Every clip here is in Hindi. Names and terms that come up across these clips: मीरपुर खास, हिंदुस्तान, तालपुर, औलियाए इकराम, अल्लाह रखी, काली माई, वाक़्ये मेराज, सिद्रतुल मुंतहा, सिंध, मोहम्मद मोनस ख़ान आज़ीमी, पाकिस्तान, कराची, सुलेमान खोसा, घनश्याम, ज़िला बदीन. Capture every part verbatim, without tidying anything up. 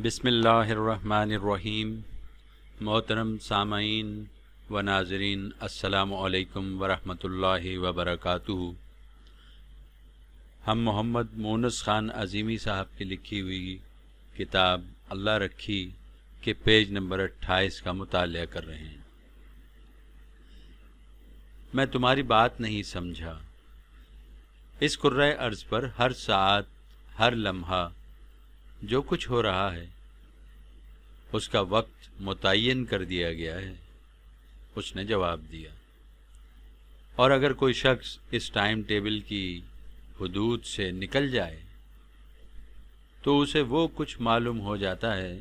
बिस्मिल्लाहिर्रहमानिर्रहीम। मोहतरम सामाईन व नाज़रीन, अस्सलामु अलैकुम वरहमतुल्लाहि वबरकातुहू। हम मोहम्मद मोनस ख़ान आज़ीमी साहब की लिखी हुई किताब अल्लाह रखी के पेज नंबर अट्ठाईस का मुतालिया कर रहे हैं। मैं तुम्हारी बात नहीं समझा। इस कुर्राए अर्ज़ पर हर साथ, हर लम्हा जो कुछ हो रहा है उसका वक्त मुतय्यन कर दिया गया है। उसने जवाब दिया, और अगर कोई शख्स इस टाइम टेबल की हुदूद से निकल जाए तो उसे वो कुछ मालूम हो जाता है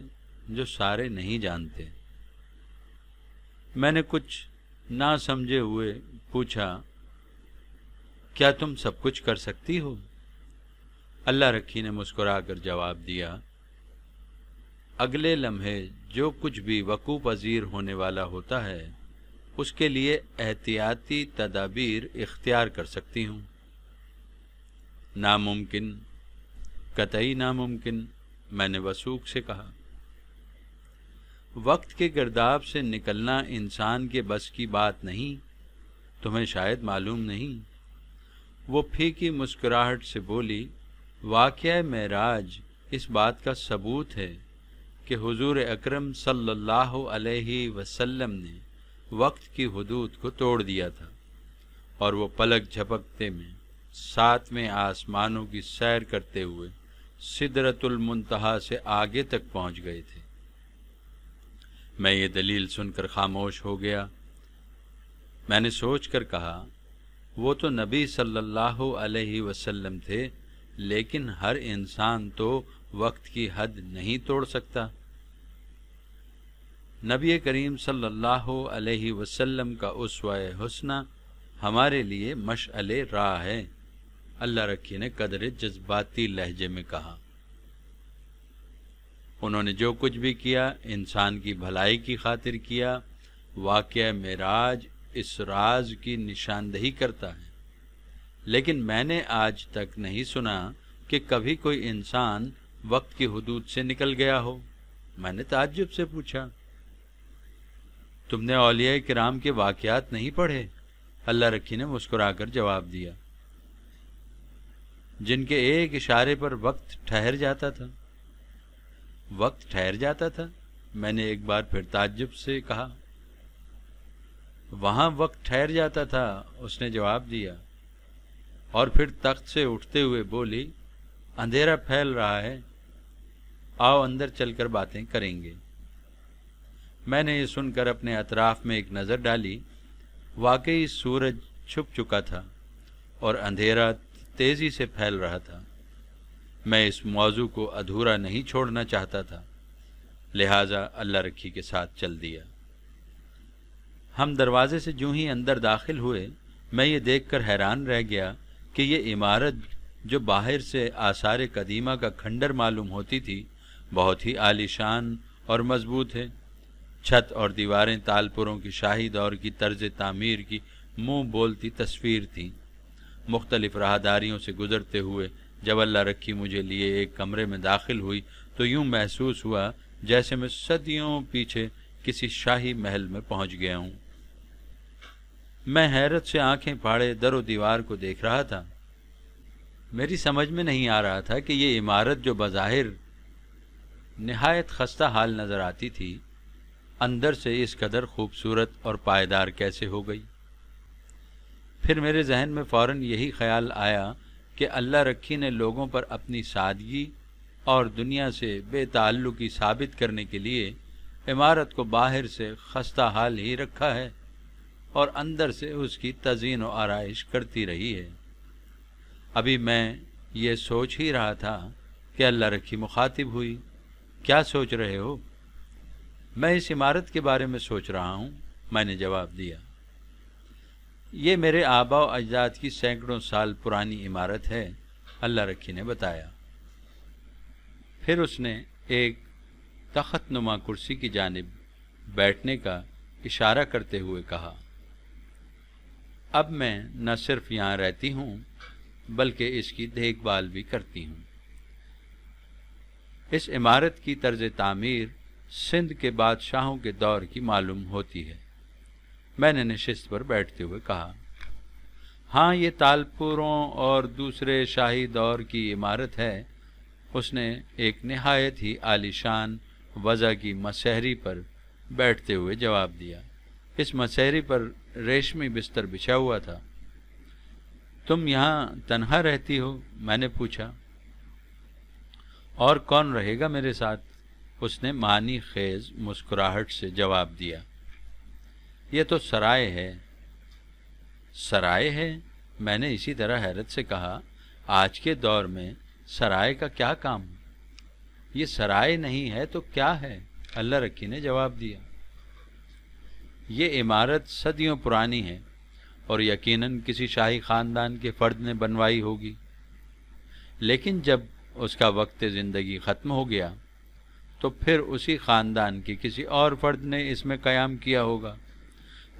जो सारे नहीं जानते। मैंने कुछ ना समझे हुए पूछा, क्या तुम सब कुछ कर सकती हो? अल्लाह रखी ने मुस्कुरा कर जवाब दिया, अगले लम्हे जो कुछ भी वकू पज़ीर होने वाला होता है उसके लिए एहतियाती तदाबीर इख्तियार कर सकती हूँ। नामुमकिन, कतई नामुमकिन, मैंने वसूख से कहा। वक्त के गर्दाब से निकलना इंसान के बस की बात नहीं, तुम्हें शायद मालूम नहीं। वो फीकी मुस्कुराहट से बोली, वाक़्ये मेराज इस बात का सबूत है कि हुजूर अकरम सल्लल्लाहु अलैहि वसल्लम ने वक्त की हुदूद को तोड़ दिया था, और वो पलक झपकते में सातवें आसमानों की सैर करते हुए सिद्रतुल मुंतहा से आगे तक पहुंच गए थे। मैं ये दलील सुनकर खामोश हो गया। मैंने सोचकर कहा, वो तो नबी सल्लल्लाहु अलैहि वसल्लम थे, लेकिन हर इंसान तो वक्त की हद नहीं तोड़ सकता। नबी करीम सल्लल्लाहु अलैहि वसल्लम का उसवाए हुस्ना हमारे लिए मशअले राह है, अल्लाह रखी ने कदरे जज्बाती लहजे में कहा। उन्होंने जो कुछ भी किया इंसान की भलाई की खातिर किया। वाक़्या मेराज इस राज की निशानदेही करता है, लेकिन मैंने आज तक नहीं सुना कि कभी कोई इंसान वक्त की हुदूद से निकल गया हो। मैंने ताज्जुब से पूछा, तुमने औलियाए इकराम के वाक़यात नहीं पढ़े? अल्लाह रखी ने मुस्कुराकर जवाब दिया, जिनके एक इशारे पर वक्त ठहर जाता था। वक्त ठहर जाता था, मैंने एक बार फिर ताज्जुब से कहा। वहाँ वक्त ठहर जाता था, उसने जवाब दिया, और फिर तख्त से उठते हुए बोली, अंधेरा फैल रहा है, आओ अंदर चलकर बातें करेंगे। मैंने ये सुनकर अपने अतराफ में एक नज़र डाली। वाकई सूरज छुप चुका था और अंधेरा तेज़ी से फैल रहा था। मैं इस मौजू को अधूरा नहीं छोड़ना चाहता था, लिहाजा अल्लाह रखी के साथ चल दिया। हम दरवाजे से जूँ ही अंदर दाखिल हुए, मैं ये देखकर हैरान रह गया कि ये इमारत जो बाहर से आसार कदीमा का खंडर मालूम होती थी, बहुत ही आलीशान और मजबूत है। छत और दीवारें तालपुरों की शाही दौर की तर्ज तामीर की मुंह बोलती तस्वीर थी। मुख्तलिफ राहदारियों से गुजरते हुए जब अल्लाह रखी मुझे लिए एक कमरे में दाखिल हुई तो यूँ महसूस हुआ जैसे मैं सदियों पीछे किसी शाही महल में पहुँच गया हूँ। मैं हैरत से आंखें फाड़े दरो दीवार को देख रहा था। मेरी समझ में नहीं आ रहा था कि ये इमारत जो बज़ाहिर निहायत खस्ता हाल नज़र आती थी, अंदर से इस कदर खूबसूरत और पायदार कैसे हो गई। फिर मेरे जहन में फ़ौरन यही ख्याल आया कि अल्लाह रखी ने लोगों पर अपनी सादगी और दुनिया से बेताल्लुकी साबित करने के लिए इमारत को बाहर से खस्ता हाल ही रखा है और अंदर से उसकी तज़ीन और आराइश करती रही है। अभी मैं ये सोच ही रहा था कि अल्लाह रखी मुखातिब हुई, क्या सोच रहे हो? मैं इस इमारत के बारे में सोच रहा हूँ, मैंने जवाब दिया। ये मेरे आबा और अजदाद की सैकड़ों साल पुरानी इमारत है, अल्लाह रखी ने बताया। फिर उसने एक तख्त नुमा कुर्सी की जानिब बैठने का इशारा करते हुए कहा, अब मैं न सिर्फ यहाँ रहती हूँ बल्कि इसकी देखभाल भी करती हूँ। इस इमारत की तर्ज तामीर सिंध के बादशाहों के दौर की मालूम होती है। मैंने नशिस्त पर बैठते हुए कहा, हाँ ये तालपुरों और दूसरे शाही दौर की इमारत है। उसने एक नहायत ही आलीशान वज़ा की मसहरी पर बैठते हुए जवाब दिया। इस मसहरी पर रेशमी बिस्तर बिछा हुआ था। तुम यहाँ तन्हा रहती हो? मैंने पूछा। और कौन रहेगा मेरे साथ? उसने मानी खेज मुस्कुराहट से जवाब दिया। यह तो सराय है। सराय है? मैंने इसी तरह हैरत से कहा, आज के दौर में सराय का क्या काम? ये सराय नहीं है तो क्या है? अल्लाह रखी ने जवाब दिया, ये इमारत सदियों पुरानी है और यकीनन किसी शाही ख़ानदान के फ़र्द ने बनवाई होगी, लेकिन जब उसका वक्त ज़िंदगी ख़त्म हो गया तो फिर उसी ख़ानदान के किसी और फ़र्द ने इसमें क़याम किया होगा,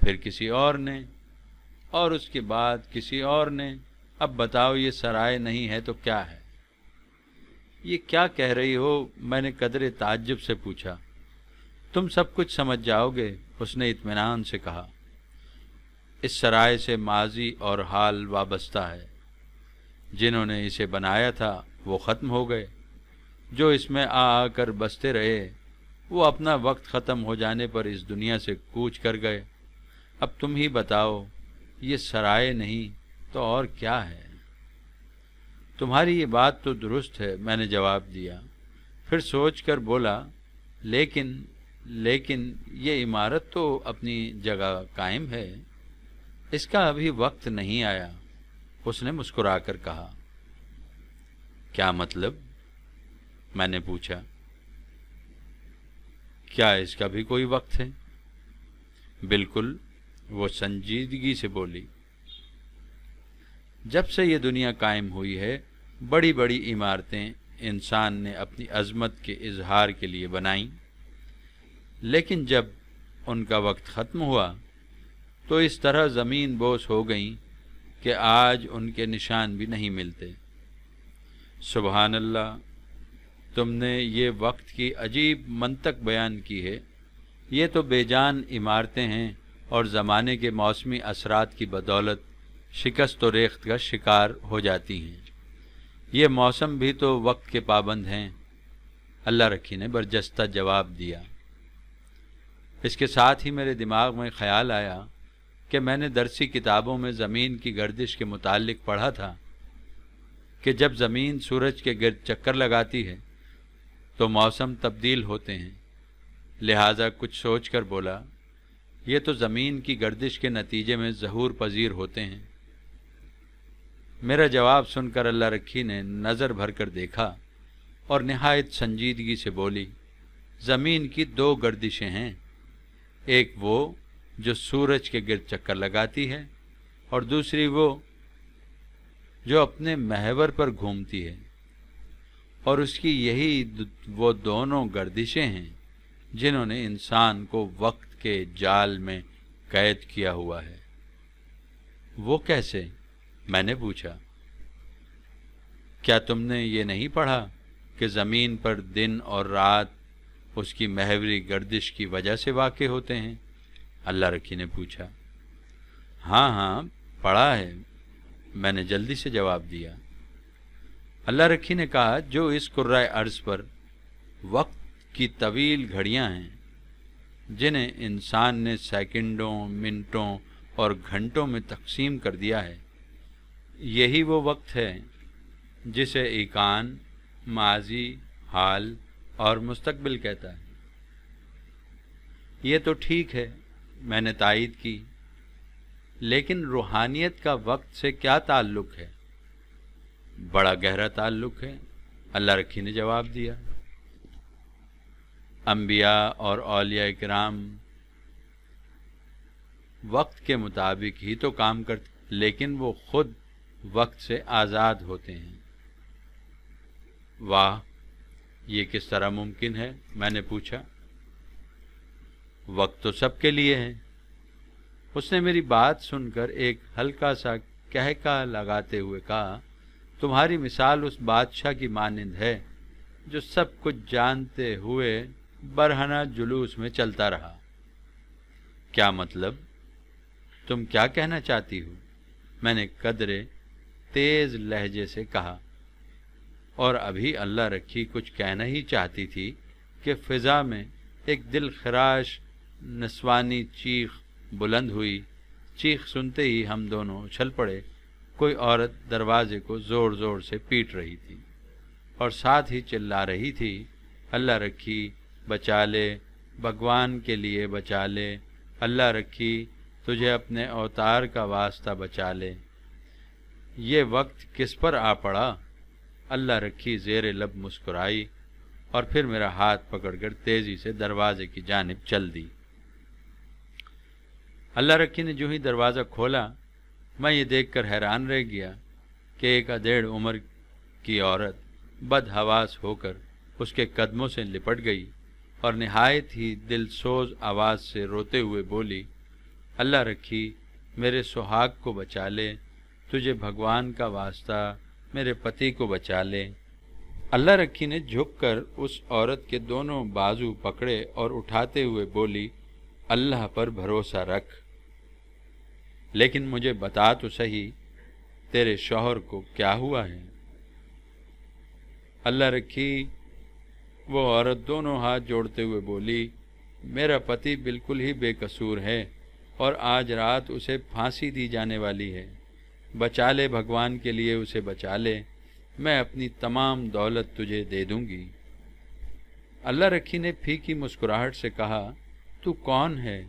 फिर किसी और ने, और उसके बाद किसी और ने। अब बताओ ये सराय नहीं है तो क्या है? ये क्या कह रही हो? मैंने कदरे ताज्जुब से पूछा। तुम सब कुछ समझ जाओगे, उसने इत्मीनान से कहा। इस सराय से माजी और हाल वाबस्ता है। जिन्होंने इसे बनाया था वो ख़त्म हो गए, जो इसमें आ आकर बसते रहे वो अपना वक्त ख़त्म हो जाने पर इस दुनिया से कूच कर गए। अब तुम ही बताओ ये सराय नहीं तो और क्या है? तुम्हारी ये बात तो दुरुस्त है, मैंने जवाब दिया। फिर सोच कर बोला, लेकिन लेकिन ये इमारत तो अपनी जगह कायम है, इसका अभी वक्त नहीं आया। उसने मुस्कुरा कर कहा। क्या मतलब? मैंने पूछा। क्या इसका भी कोई वक्त है? बिल्कुल, वो संजीदगी से बोली। जब से ये दुनिया कायम हुई है बड़ी बड़ी इमारतें इंसान ने अपनी अज़मत के इजहार के लिए बनाईं, लेकिन जब उनका वक्त ख़त्म हुआ तो इस तरह ज़मीन बोस हो गईं कि आज उनके निशान भी नहीं मिलते। सुबहान अल्लाह, तुमने ये वक्त की अजीब मंतक बयान की है। ये तो बेजान इमारतें हैं और ज़माने के मौसमी असरात की बदौलत शिकस्त और रेख्त का शिकार हो जाती हैं। ये मौसम भी तो वक्त के पाबंद हैं, अल्लाह रखी ने बरजस्ता जवाब दिया। इसके साथ ही मेरे दिमाग में ख़्याल आया कि मैंने दरसी किताबों में ज़मीन की गर्दिश के मुतालिक पढ़ा था कि जब ज़मीन सूरज के गिर्द चक्कर लगाती है तो मौसम तब्दील होते हैं। लिहाजा कुछ सोच कर बोला, ये तो ज़मीन की गर्दिश के नतीजे में ज़हूर पजीर होते हैं। मेरा जवाब सुनकर अल्लाह रखी ने नज़र भर कर देखा और नहायत संजीदगी से बोली, ज़मीन की दो गर्दिशें हैं, एक वो जो सूरज के गिर्द चक्कर लगाती है और दूसरी वो जो अपने महवर पर घूमती है, और उसकी यही वो दोनों गर्दिशें हैं जिन्होंने इंसान को वक्त के जाल में कैद किया हुआ है। वो कैसे? मैंने पूछा। क्या तुमने ये नहीं पढ़ा कि ज़मीन पर दिन और रात उसकी महवरी गर्दिश की वजह से वाक़े होते हैं? अल्लाह रखी ने पूछा। हाँ हाँ पढ़ा है, मैंने जल्दी से जवाब दिया। अल्लाह रखी ने कहा, जो इस कुर्राए अर्ज़ पर वक्त की तवील घड़ियां हैं जिन्हें इंसान ने सेकंडों, मिनटों और घंटों में तकसीम कर दिया है, यही वो वक्त है जिसे ईकान, माजी, हाल और मुस्तकबिल कहता है। ये तो ठीक है, मैंने तायीद की, लेकिन रूहानियत का वक्त से क्या ताल्लुक़ है? बड़ा गहरा ताल्लुक़ है, अल्लाह रखी ने जवाब दिया। अंबिया और औलियाए इकराम वक्त के मुताबिक ही तो काम करते, लेकिन वो खुद वक्त से आज़ाद होते हैं। वाह, ये किस तरह मुमकिन है? मैंने पूछा। वक्त तो सबके लिए है। उसने मेरी बात सुनकर एक हल्का सा कहका लगाते हुए कहा, तुम्हारी मिसाल उस बादशाह की मानिंद है जो सब कुछ जानते हुए बरहना जुलूस में चलता रहा। क्या मतलब, तुम क्या कहना चाहती हो? मैंने कदरे तेज़ लहजे से कहा। और अभी अल्लाह रखी कुछ कहना ही चाहती थी कि फ़िज़ा में एक दिल खराश नस्वानी चीख बुलंद हुई। चीख सुनते ही हम दोनों उछल पड़े। कोई औरत दरवाजे को ज़ोर ज़ोर से पीट रही थी और साथ ही चिल्ला रही थी, अल्लाह रखी बचा ले, भगवान के लिए बचा ले, अल्लाह रखी तुझे अपने अवतार का वास्ता बचा ले। ये वक्त किस पर आ पड़ा? अल्लाह रखी ज़ेरे लब मुस्कुराई और फिर मेरा हाथ पकड़कर तेज़ी से दरवाज़े की जानिब चल दी। अल्लाह रखी ने जो ही दरवाज़ा खोला, मैं ये देखकर हैरान रह गया कि एक अधेड़ उम्र की औरत बदहवास होकर उसके कदमों से लिपट गई और निहायत ही दिलसोज आवाज़ से रोते हुए बोली, अल्लाह रखी मेरे सुहाग को बचा ले, तुझे भगवान का वास्ता, मेरे पति को बचा ले। अल्लाह रखी ने झुककर उस औरत के दोनों बाजू पकड़े और उठाते हुए बोली, अल्लाह पर भरोसा रख, लेकिन मुझे बता तो सही तेरे शौहर को क्या हुआ है? अल्लाह रखी, वो औरत दोनों हाथ जोड़ते हुए बोली, मेरा पति बिल्कुल ही बेकसूर है और आज रात उसे फांसी दी जाने वाली है। बचा ले, भगवान के लिए उसे बचा ले, मैं अपनी तमाम दौलत तुझे दे दूंगी। अल्लाह रखी ने फीकी मुस्कुराहट से कहा, तू कौन है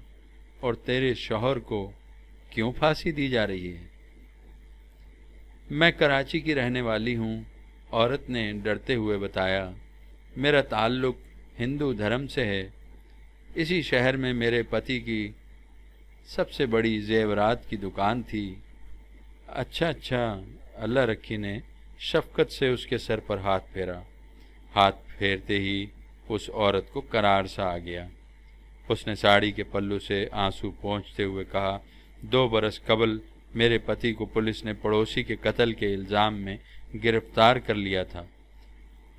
और तेरे शौहर को क्यों फांसी दी जा रही है? मैं कराची की रहने वाली हूँ, औरत ने डरते हुए बताया। मेरा ताल्लुक हिंदू धर्म से है। इसी शहर में मेरे पति की सबसे बड़ी जेवरात की दुकान थी। अच्छा अच्छा, अल्लाह रखी ने शफ़क़त से उसके सर पर हाथ फेरा। हाथ फेरते ही उस औरत को करार सा आ गया। उसने साड़ी के पल्लू से आंसू पोंछते हुए कहा, दो बरस कबल मेरे पति को पुलिस ने पड़ोसी के कत्ल के इल्ज़ाम में गिरफ़्तार कर लिया था।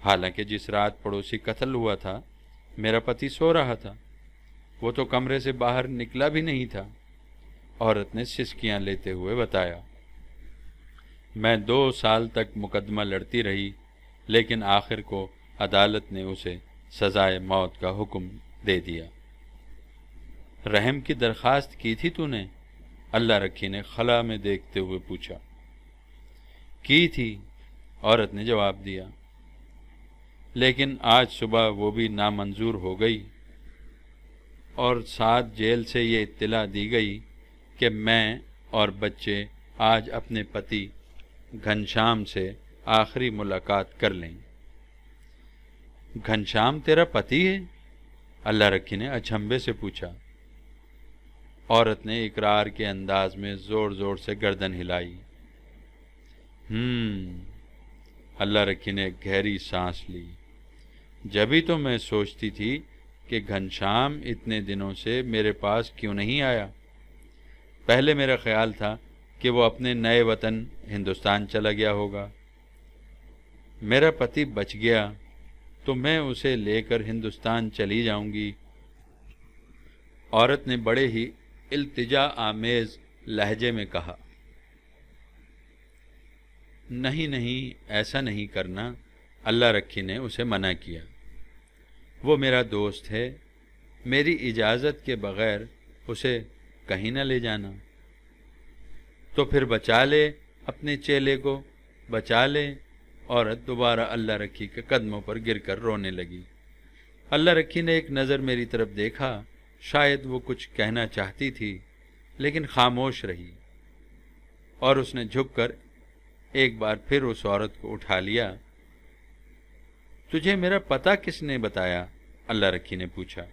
हालांकि जिस रात पड़ोसी कत्ल हुआ था मेरा पति सो रहा था, वो तो कमरे से बाहर निकला भी नहीं था। औरत ने सिसकियाँ लेते हुए बताया, मैं दो साल तक मुकदमा लड़ती रही, लेकिन आखिर को अदालत ने उसे सज़ाए मौत का हुक्म दे दिया। रहम की दरख्वास्त की थी तूने? अल्लाह रखी ने खला में देखते हुए पूछा। की थी, औरत ने जवाब दिया, लेकिन आज सुबह वो भी नामंजूर हो गई और साथ जेल से ये इत्तला दी गई कि मैं और बच्चे आज अपने पति घनश्याम से आखिरी मुलाकात कर लें। घनश्याम तेरा पति है? अल्लाह रखी ने अचंभे से पूछा। औरत ने इकरार के अंदाज में ज़ोर ज़ोर से गर्दन हिलाई। हम्म, अल्लाह रखी ने गहरी सांस ली। जब ही तो मैं सोचती थी कि घनश्याम इतने दिनों से मेरे पास क्यों नहीं आया। पहले मेरा ख्याल था कि वो अपने नए वतन हिंदुस्तान चला गया होगा। मेरा पति बच गया तो मैं उसे लेकर हिंदुस्तान चली जाऊंगी। औरत ने बड़े ही इल्तिजा आमेज़ लहजे में कहा। नहीं नहीं, ऐसा नहीं करना, अल्लाह रखी ने उसे मना किया। वो मेरा दोस्त है, मेरी इजाज़त के बग़ैर उसे कहीं न ले जाना। तो फिर बचा ले अपने चेले को, बचा ले। औरत दोबारा अल्लाह रखी के कदमों पर गिरकर रोने लगी। अल्लाह रखी ने एक नज़र मेरी तरफ देखा, शायद वो कुछ कहना चाहती थी लेकिन खामोश रही, और उसने झुककर एक बार फिर उस औरत को उठा लिया। तुझे मेरा पता किसने बताया? अल्लाह रखी ने पूछा।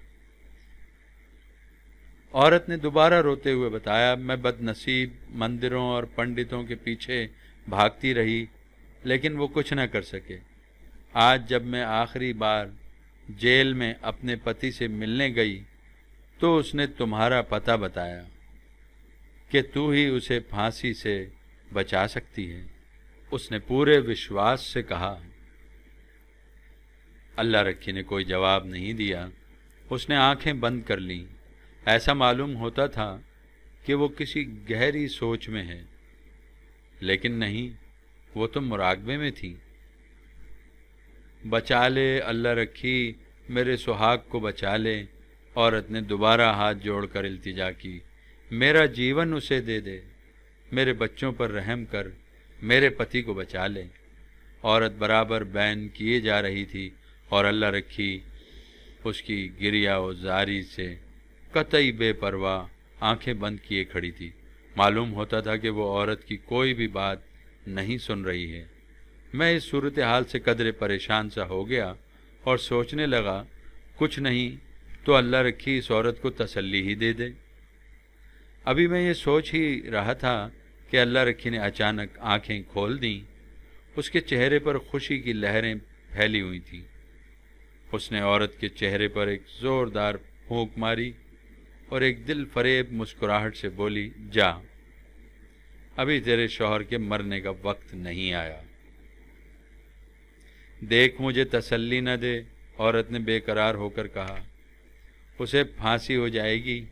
औरत ने दोबारा रोते हुए बताया, मैं बदनसीब मंदिरों और पंडितों के पीछे भागती रही, लेकिन वो कुछ न कर सके। आज जब मैं आखिरी बार जेल में अपने पति से मिलने गई तो उसने तुम्हारा पता बताया कि तू ही उसे फांसी से बचा सकती है। उसने पूरे विश्वास से कहा। अल्लाह रखी ने कोई जवाब नहीं दिया। उसने आंखें बंद कर लीं। ऐसा मालूम होता था कि वो किसी गहरी सोच में है, लेकिन नहीं, वो तो मुराकबे में थी। बचा ले अल्लाह रखी, मेरे सुहाग को बचा ले। औरत ने दोबारा हाथ जोड़कर इल्तिजा की, मेरा जीवन उसे दे दे, मेरे बच्चों पर रहम कर, मेरे पति को बचा ले। औरत बराबर बैन किए जा रही थी और अल्लाह रखी उसकी गिरिया और जारी से कतई बेपरवाह आंखें बंद किए खड़ी थी। मालूम होता था कि वो औरत की कोई भी बात नहीं सुन रही है। मैं इस सूरत हाल से कदरे परेशान सा हो गया और सोचने लगा, कुछ नहीं तो अल्लाह रखी इस औरत को तसल्ली ही दे दे। अभी मैं ये सोच ही रहा था कि अल्लाह रखी ने अचानक आंखें खोल दीं। उसके चेहरे पर खुशी की लहरें फैली हुई थीं। उसने औरत के चेहरे पर एक ज़ोरदार फूंक मारी और एक दिल फरेब मुस्कुराहट से बोली, जा, अभी तेरे शौहर के मरने का वक्त नहीं आया। देख, मुझे तसल्ली न दे, औरत ने बेकरार होकर कहा, उसे फांसी हो जाएगी।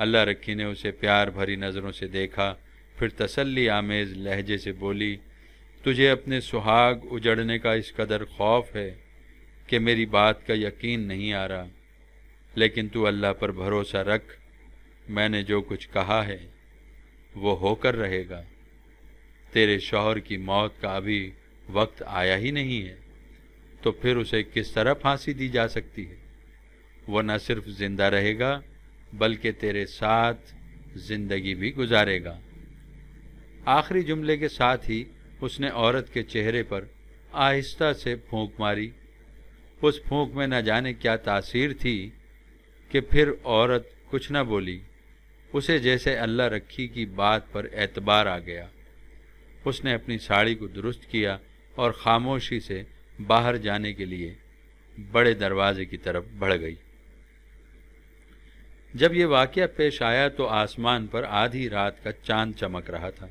अल्लाह रखी ने उसे प्यार भरी नज़रों से देखा, फिर तसल्ली आमेज़ लहजे से बोली, तुझे अपने सुहाग उजड़ने का इस कदर खौफ है कि मेरी बात का यकीन नहीं आ रहा, लेकिन तू अल्लाह पर भरोसा रख, मैंने जो कुछ कहा है वो होकर रहेगा। तेरे शौहर की मौत का अभी वक्त आया ही नहीं है, तो फिर उसे किस तरह फांसी दी जा सकती है? वो न सिर्फ जिंदा रहेगा बल्कि तेरे साथ जिंदगी भी गुजारेगा। आखिरी जुमले के साथ ही उसने औरत के चेहरे पर आहिस्ता से फूंक मारी। उस फूंक में न जाने क्या तासीर थी कि फिर औरत कुछ न बोली। उसे जैसे अल्लाह रखी की बात पर एतबार आ गया। उसने अपनी साड़ी को दुरुस्त किया और ख़ामोशी से बाहर जाने के लिए बड़े दरवाजे की तरफ बढ़ गई। जब ये वाक़या पेश आया तो आसमान पर आधी रात का चांद चमक रहा था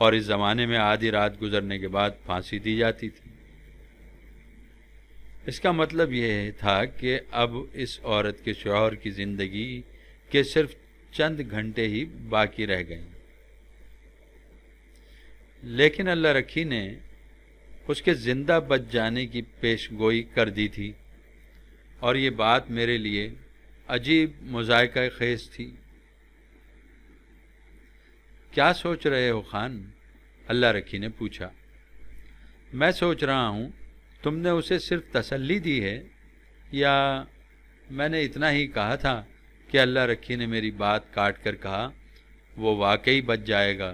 और इस ज़माने में आधी रात गुजरने के बाद फांसी दी जाती थी। इसका मतलब यह था कि अब इस औरत के शौहर की ज़िंदगी के सिर्फ चंद घंटे ही बाकी रह गए। लेकिन अल्लाह रखी ने उसके ज़िंदा बच जाने की पेशगोई कर दी थी और ये बात मेरे लिए अजीब मुज़ायक़ा खेज़ थी। क्या सोच रहे हो खान? अल्लाह रखी ने पूछा। मैं सोच रहा हूँ तुमने उसे सिर्फ तसल्ली दी है, या मैंने इतना ही कहा था कि अल्लाह रखी ने मेरी बात काट कर कहा, वो वाकई बच जाएगा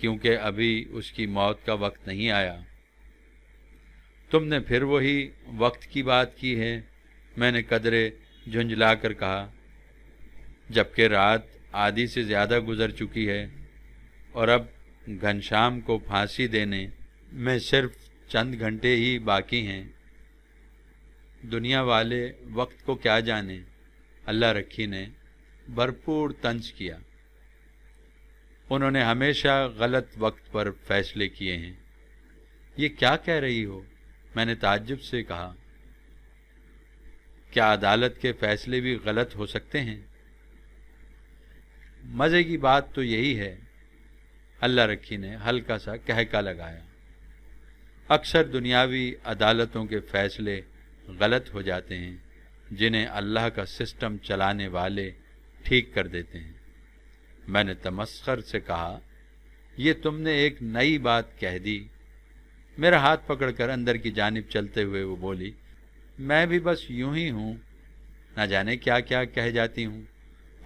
क्योंकि अभी उसकी मौत का वक्त नहीं आया। तुमने फिर वही वक्त की बात की है, मैंने कदरे झुंझला कर कहा, जबकि रात आधी से ज़्यादा गुजर चुकी है और अब घनश्याम को फांसी देने में सिर्फ चंद घंटे ही बाकी हैं। दुनिया वाले वक्त को क्या जाने, अल्लाह रखी ने भरपूर तंज किया। उन्होंने हमेशा गलत वक्त पर फैसले किए हैं। ये क्या कह रही हो? मैंने ताज्जुब से कहा। क्या अदालत के फैसले भी गलत हो सकते हैं? मज़े की बात तो यही है, अल्लाह रखी ने हल्का सा कहका लगाया। अक्सर दुनियावी अदालतों के फैसले गलत हो जाते हैं जिन्हें अल्लाह का सिस्टम चलाने वाले ठीक कर देते हैं। मैंने तमस्खर से कहा, यह तुमने एक नई बात कह दी। मेरा हाथ पकड़कर अंदर की जानिब चलते हुए वो बोली, मैं भी बस यूं ही हूँ, ना जाने क्या क्या कह जाती हूँ।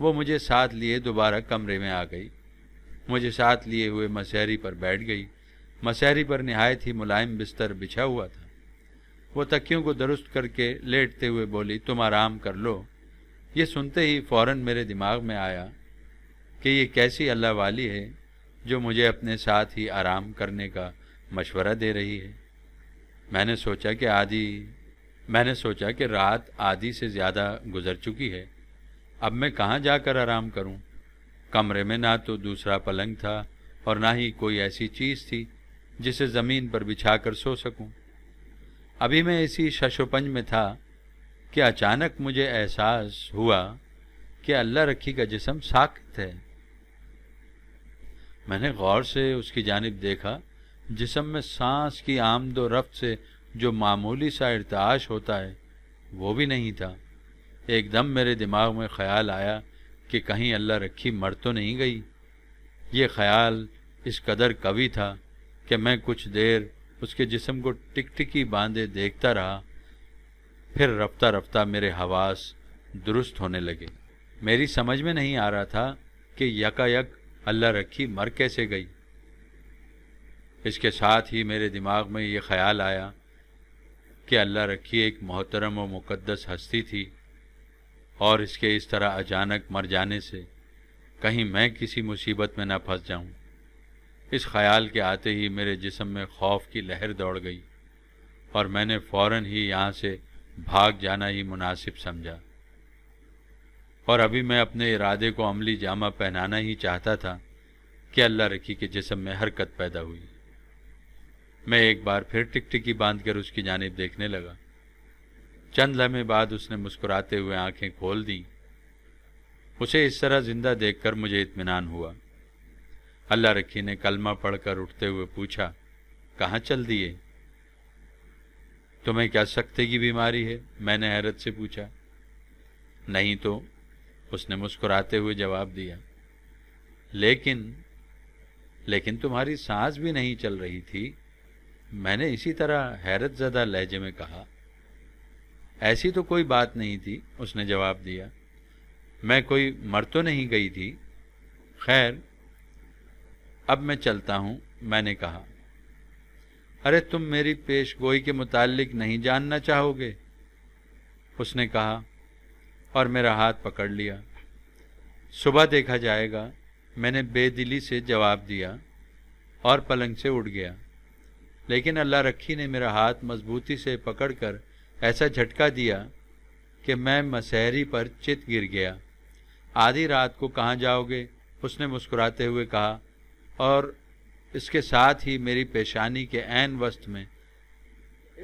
वो मुझे साथ लिए दोबारा कमरे में आ गई, मुझे साथ लिए हुए मसहरी पर बैठ गई। मसहरी पर नहायत ही मुलायम बिस्तर बिछा हुआ था। वो तकियों को दुरुस्त करके लेटते हुए बोली, तुम आराम कर लो। ये सुनते ही फ़ौरन मेरे दिमाग में आया कि ये कैसी अल्लाह वाली है जो मुझे अपने साथ ही आराम करने का मशवरा दे रही है। मैंने सोचा कि आधी मैंने सोचा कि रात आधी से ज़्यादा गुजर चुकी है, अब मैं कहाँ जाकर आराम करूं? कमरे में ना तो दूसरा पलंग था और ना ही कोई ऐसी चीज़ थी जिसे ज़मीन पर बिछा कर सो सकूं। अभी मैं इसी शशोपंज में था कि अचानक मुझे एहसास हुआ कि अल्लाह रखी का जिस्म साक़ित है। मैंने गौर से उसकी जानिब देखा। जिस्म में सांस की आमदो रफ्त से जो मामूली सा इर्ताश होता है वो भी नहीं था। एकदम मेरे दिमाग में ख़्याल आया कि कहीं अल्लाह रखी मर तो नहीं गई। ये ख़्याल इस कदर कवी था कि मैं कुछ देर उसके जिस्म को टिकटिकी बांधे देखता रहा। फिर रफ्ता रफ्ता मेरे हवास दुरुस्त होने लगे। मेरी समझ में नहीं आ रहा था कि यकायक अल्लाह रखी मर कैसे गई। इसके साथ ही मेरे दिमाग में ये ख़्याल आया कि अल्लाह रखी एक मोहतरम और मुक़द्दस हस्ती थी और इसके इस तरह अचानक मर जाने से कहीं मैं किसी मुसीबत में ना फंस जाऊं। इस ख़्याल के आते ही मेरे जिस्म में खौफ की लहर दौड़ गई और मैंने फ़ौरन ही यहाँ से भाग जाना ही मुनासिब समझा। और अभी मैं अपने इरादे को अमली जामा पहनाना ही चाहता था कि अल्लाह रखी के जिस्म में हरकत पैदा हुई। मैं एक बार फिर टिकटिकी बांध कर उसकी जानिब देखने लगा। चंद लम्हे बाद उसने मुस्कुराते हुए आंखें खोल दी। उसे इस तरह ज़िंदा देखकर मुझे इत्मीनान हुआ। अल्लाह रखी ने कलमा पढ़कर उठते हुए पूछा, कहाँ चल दिए? तुम्हें क्या सख्ते की बीमारी है? मैंने हैरत से पूछा। नहीं तो, उसने मुस्कुराते हुए जवाब दिया। लेकिन लेकिन तुम्हारी सांस भी नहीं चल रही थी, मैंने इसी तरह हैरत ज़दा लहजे में कहा। ऐसी तो कोई बात नहीं थी, उसने जवाब दिया। मैं कोई मर तो नहीं गई थी। खैर, अब मैं चलता हूँ, मैंने कहा। अरे, तुम मेरी पेशगोई के मुतालिक नहीं जानना चाहोगे? उसने कहा और मेरा हाथ पकड़ लिया। सुबह देखा जाएगा, मैंने बेदिली से जवाब दिया और पलंग से उठ गया। लेकिन अल्लाह रखी ने मेरा हाथ मजबूती से पकड़कर ऐसा झटका दिया कि मैं मसहरी पर चित गिर गया। आधी रात को कहाँ जाओगे? उसने मुस्कुराते हुए कहा और इसके साथ ही मेरी पेशानी के ऐन वस्त में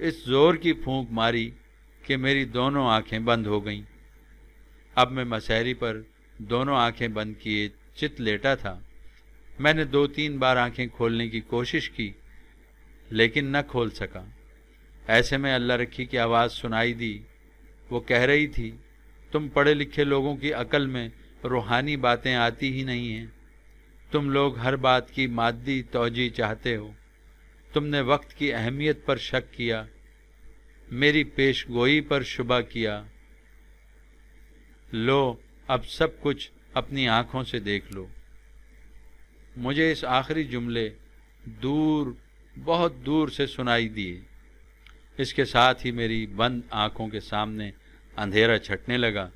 इस ज़ोर की फूंक मारी कि मेरी दोनों आँखें बंद हो गईं। अब मैं मसहरी पर दोनों आँखें बंद किए चित लेटा था। मैंने दो तीन बार आँखें खोलने की कोशिश की लेकिन न खोल सका। ऐसे में अल्लाह रखी की आवाज़ सुनाई दी। वो कह रही थी, तुम पढ़े लिखे लोगों की अकल में रूहानी बातें आती ही नहीं हैं। तुम लोग हर बात की मादी तौजी चाहते हो। तुमने वक्त की अहमियत पर शक किया, मेरी पेशगोई पर शुबा किया। लो, अब सब कुछ अपनी आँखों से देख लो। मुझे इस आखिरी जुमले दूर, बहुत दूर से सुनाई दिए। इसके साथ ही मेरी बंद आँखों के सामने अंधेरा छटने लगा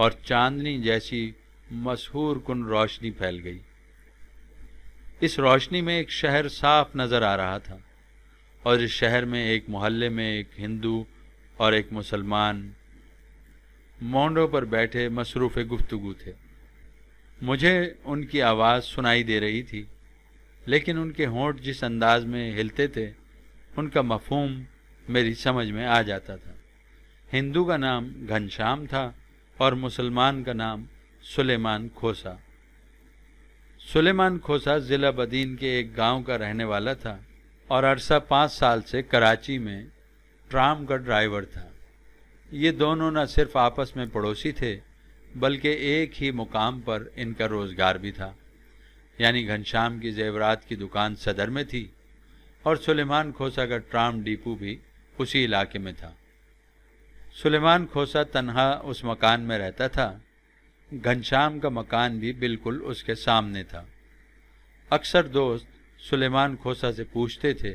और चांदनी जैसी मसहूर कुन रोशनी फैल गई। इस रोशनी में एक शहर साफ नज़र आ रहा था और इस शहर में एक मोहल्ले में एक हिंदू और एक मुसलमान मोंडों पर बैठे मसरूफ़ गुफ्तगू थे। मुझे उनकी आवाज़ सुनाई दे रही थी लेकिन उनके होंठ जिस अंदाज में हिलते थे उनका मफहूम मेरी समझ में आ जाता था। हिंदू का नाम घनश्याम था और मुसलमान का नाम सुलेमान खोसा। सुलेमान खोसा ज़िला बदीन के एक गांव का रहने वाला था और अरसा पाँच साल से कराची में ट्राम का ड्राइवर था। ये दोनों न सिर्फ आपस में पड़ोसी थे बल्कि एक ही मुकाम पर इनका रोज़गार भी था। यानी घनश्याम की ज़ेवरात की दुकान सदर में थी और सुलेमान खोसा का ट्राम डिपो भी उसी इलाके में था। सुलेमान खोसा तन्हा उस मकान में रहता था। घनश्याम का मकान भी बिल्कुल उसके सामने था। अक्सर दोस्त सुलेमान खोसा से पूछते थे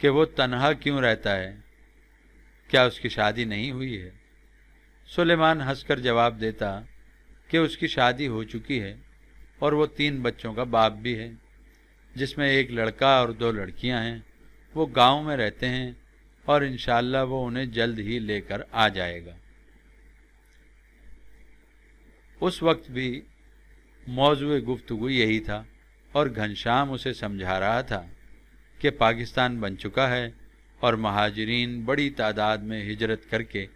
कि वो तन्हा क्यों रहता है, क्या उसकी शादी नहीं हुई है? सुलेमान हंसकर जवाब देता कि उसकी शादी हो चुकी है और वो तीन बच्चों का बाप भी है, जिसमें एक लड़का और दो लड़कियां हैं। वो गांव में रहते हैं और इंशाल्लाह वो उन्हें जल्द ही लेकर आ जाएगा। उस वक्त भी मौजूद गुफ्तगू यही था और घनश्याम उसे समझा रहा था कि पाकिस्तान बन चुका है और महाजरीन बड़ी तादाद में हिजरत करके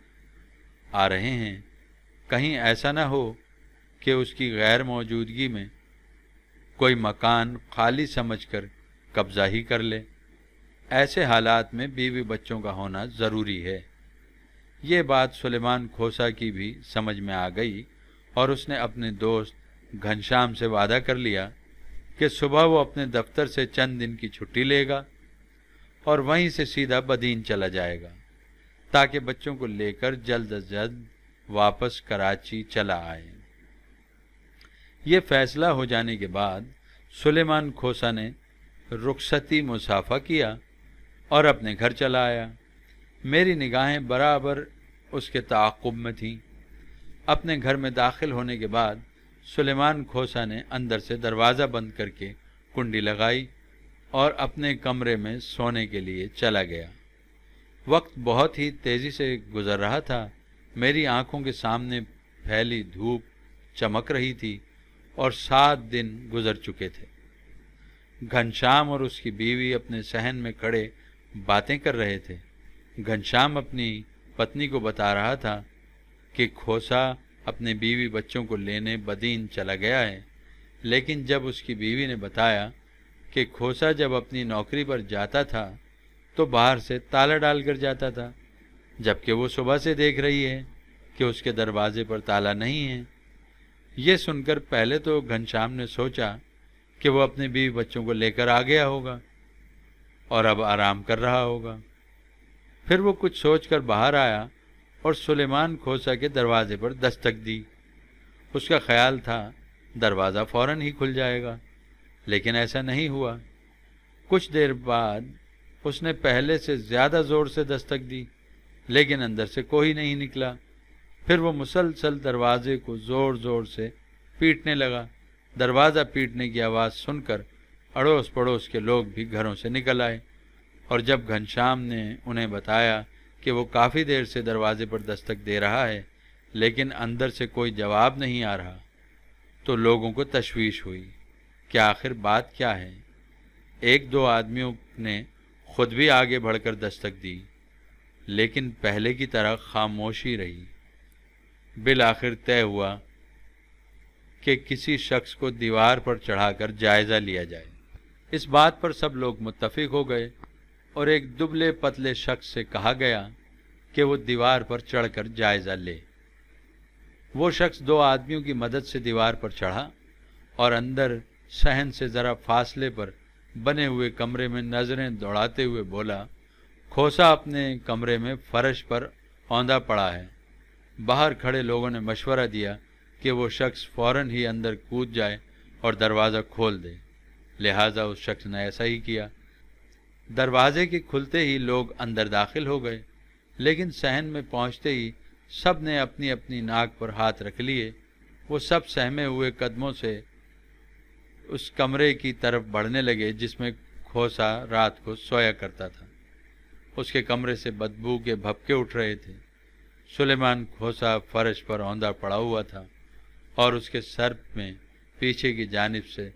आ रहे हैं। कहीं ऐसा ना हो कि उसकी गैर मौजूदगी में कोई मकान खाली समझकर कब्ज़ा ही कर ले। ऐसे हालात में बीवी बच्चों का होना ज़रूरी है। ये बात सुलेमान खोसा की भी समझ में आ गई और उसने अपने दोस्त घनश्याम से वादा कर लिया कि सुबह वो अपने दफ्तर से चंद दिन की छुट्टी लेगा और वहीं से सीधा बदीन चला जाएगा ताकि बच्चों को लेकर जल्द अज जल्द वापस कराची चला आए। ये फैसला हो जाने के बाद सुलेमान खोसा ने रुखसती मुसाफा किया और अपने घर चला आया। मेरी निगाहें बराबर उसके ताक़ुब में थीं। अपने घर में दाखिल होने के बाद सुलेमान खोसा ने अंदर से दरवाज़ा बंद करके कुंडी लगाई और अपने कमरे में सोने के लिए चला गया। वक्त बहुत ही तेज़ी से गुज़र रहा था। मेरी आंखों के सामने फैली धूप चमक रही थी और सात दिन गुज़र चुके थे। घनश्याम और उसकी बीवी अपने सहन में खड़े बातें कर रहे थे। घनश्याम अपनी पत्नी को बता रहा था कि खोसा अपने बीवी बच्चों को लेने बदीन चला गया है, लेकिन जब उसकी बीवी ने बताया कि खोसा जब अपनी नौकरी पर जाता था तो बाहर से ताला डाल कर जाता था, जबकि वो सुबह से देख रही है कि उसके दरवाजे पर ताला नहीं है। ये सुनकर पहले तो घनश्याम ने सोचा कि वो अपने बीवी बच्चों को लेकर आ गया होगा और अब आराम कर रहा होगा। फिर वो कुछ सोचकर बाहर आया और सुलेमान खोसा के दरवाजे पर दस्तक दी। उसका ख्याल था दरवाज़ा फौरन ही खुल जाएगा, लेकिन ऐसा नहीं हुआ। कुछ देर बाद उसने पहले से ज़्यादा ज़ोर से दस्तक दी, लेकिन अंदर से कोई नहीं निकला। फिर वो मुसलसल दरवाजे को ज़ोर ज़ोर से पीटने लगा। दरवाज़ा पीटने की आवाज़ सुनकर अड़ोस पड़ोस के लोग भी घरों से निकल आए और जब घनश्याम ने उन्हें बताया कि वो काफ़ी देर से दरवाजे पर दस्तक दे रहा है लेकिन अंदर से कोई जवाब नहीं आ रहा, तो लोगों को तशवीश हुई कि आखिर बात क्या है। एक दो आदमियों ने खुद भी आगे बढ़कर दस्तक दी, लेकिन पहले की तरह खामोशी रही। बिल आखिर तय हुआ कि किसी शख्स को दीवार पर चढ़ाकर जायज़ा लिया जाए। इस बात पर सब लोग मुत्तफिक हो गए और एक दुबले पतले शख्स से कहा गया कि वो दीवार पर चढ़कर जायज़ा ले। वो शख्स दो आदमियों की मदद से दीवार पर चढ़ा और अंदर सहन से ज़रा फासले पर बने हुए कमरे में नज़रें दौड़ाते हुए बोला, खोसा अपने कमरे में फर्श पर औंधा पड़ा है। बाहर खड़े लोगों ने मशवरा दिया कि वो शख्स फ़ौरन ही अंदर कूद जाए और दरवाज़ा खोल दे, लिहाजा उस शख्स ने ऐसा ही किया। दरवाजे के खुलते ही लोग अंदर दाखिल हो गए, लेकिन सहन में पहुंचते ही सब ने अपनी अपनी नाक पर हाथ रख लिए। वो सब सहमे हुए कदमों से उस कमरे की तरफ बढ़ने लगे जिसमें खोसा रात को सोया करता था। उसके कमरे से बदबू के भपके उठ रहे थे। सुलेमान खोसा फर्श पर औंधा पड़ा हुआ था और उसके सर में पीछे की जानिब से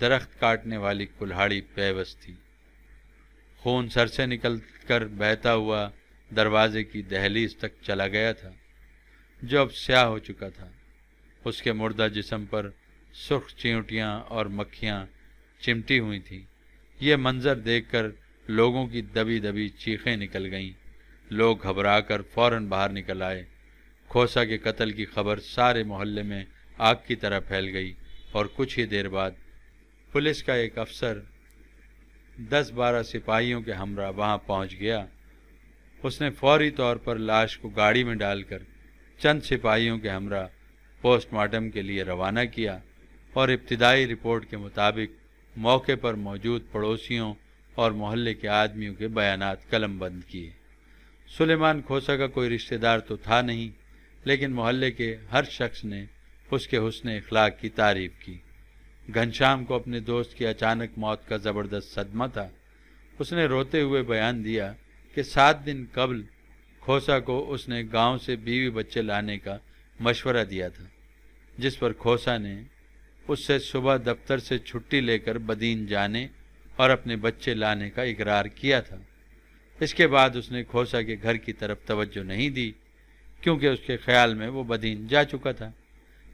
दरख्त काटने वाली कुल्हाड़ी पैवस थी। खून सर से निकल कर बहता हुआ दरवाजे की दहलीज तक चला गया था जो अब स्याह हो चुका था। उसके मुर्दा जिस्म पर सुर्ख चींटियाँ और मक्खियाँ चिमटी हुई थीं। ये मंज़र देखकर लोगों की दबी दबी चीखें निकल गईं। लोग घबराकर फौरन बाहर निकल आए। खोसा के कत्ल की खबर सारे मोहल्ले में आग की तरह फैल गई और कुछ ही देर बाद पुलिस का एक अफसर दस बारह सिपाहियों के हमरा वहाँ पहुँच गया। उसने फौरी तौर पर लाश को गाड़ी में डालकर चंद सिपाहियों के हमरा पोस्टमार्टम के लिए रवाना किया और इब्तिदाई रिपोर्ट के मुताबिक मौके पर मौजूद पड़ोसियों और मोहल्ले के आदमियों के बयानात कलमबंद किए। सुलेमान खोसा का कोई रिश्तेदार तो था नहीं, लेकिन मोहल्ले के हर शख्स ने उसके हुस्ने इखलाक की तारीफ़ की। घनश्याम को अपने दोस्त की अचानक मौत का ज़बरदस्त सदमा था। उसने रोते हुए बयान दिया कि सात दिन कबल खोसा को उसने गांव से बीवी बच्चे लाने का मशवरा दिया था, जिस पर खोसा ने उससे सुबह दफ्तर से छुट्टी लेकर बदीन जाने और अपने बच्चे लाने का इकरार किया था। इसके बाद उसने खोसा के घर की तरफ तवज्जो नहीं दी क्योंकि उसके ख्याल में वो बदीन जा चुका था।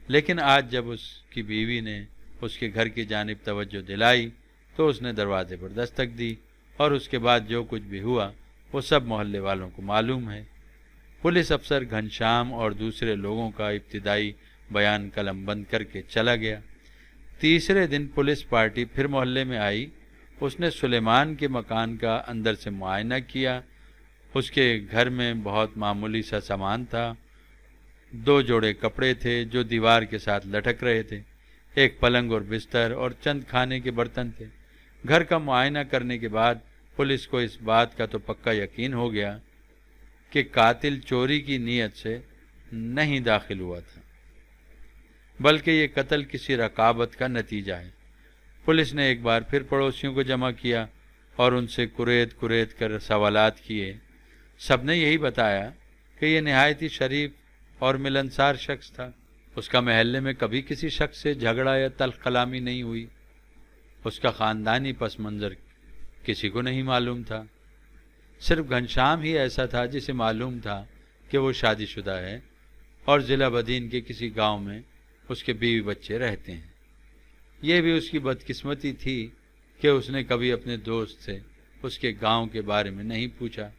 लेकिन आज जब उसकी बीवी ने उसके घर की जानिब तवज्जो दिलाई तो उसने दरवाज़े पर दस्तक दी और उसके बाद जो कुछ भी हुआ वो सब मोहल्ले वालों को मालूम है। पुलिस अफसर घनश्याम और दूसरे लोगों का इब्तिदाई बयान कलम बंद करके चला गया। तीसरे दिन पुलिस पार्टी फिर मोहल्ले में आई। उसने सुलेमान के मकान का अंदर से मुआयना किया। उसके घर में बहुत मामूली सा सामान था। दो जोड़े कपड़े थे जो दीवार के साथ लटक रहे थे, एक पलंग और बिस्तर और चंद खाने के बर्तन थे। घर का मुआयना करने के बाद पुलिस को इस बात का तो पक्का यकीन हो गया कि कातिल चोरी की नीयत से नहीं दाखिल हुआ था, बल्कि ये कत्ल किसी रकाबत का नतीजा है। पुलिस ने एक बार फिर पड़ोसियों को जमा किया और उनसे कुरेद कुरेद कर सवालात किए। सबने यही बताया कि यह नहायत ही शरीफ और मिलनसार शख्स था। उसका महल्ले में कभी किसी शख्स से झगड़ा या तल्ख कलामी नहीं हुई। उसका ख़ानदानी पस मंज़र किसी को नहीं मालूम था। सिर्फ घनश्याम ही ऐसा था जिसे मालूम था कि वो शादीशुदा है और ज़िला बदीन के किसी गाँव में उसके बीवी बच्चे रहते हैं। यह भी उसकी बदकिस्मती थी कि उसने कभी अपने दोस्त से उसके गांव के बारे में नहीं पूछा।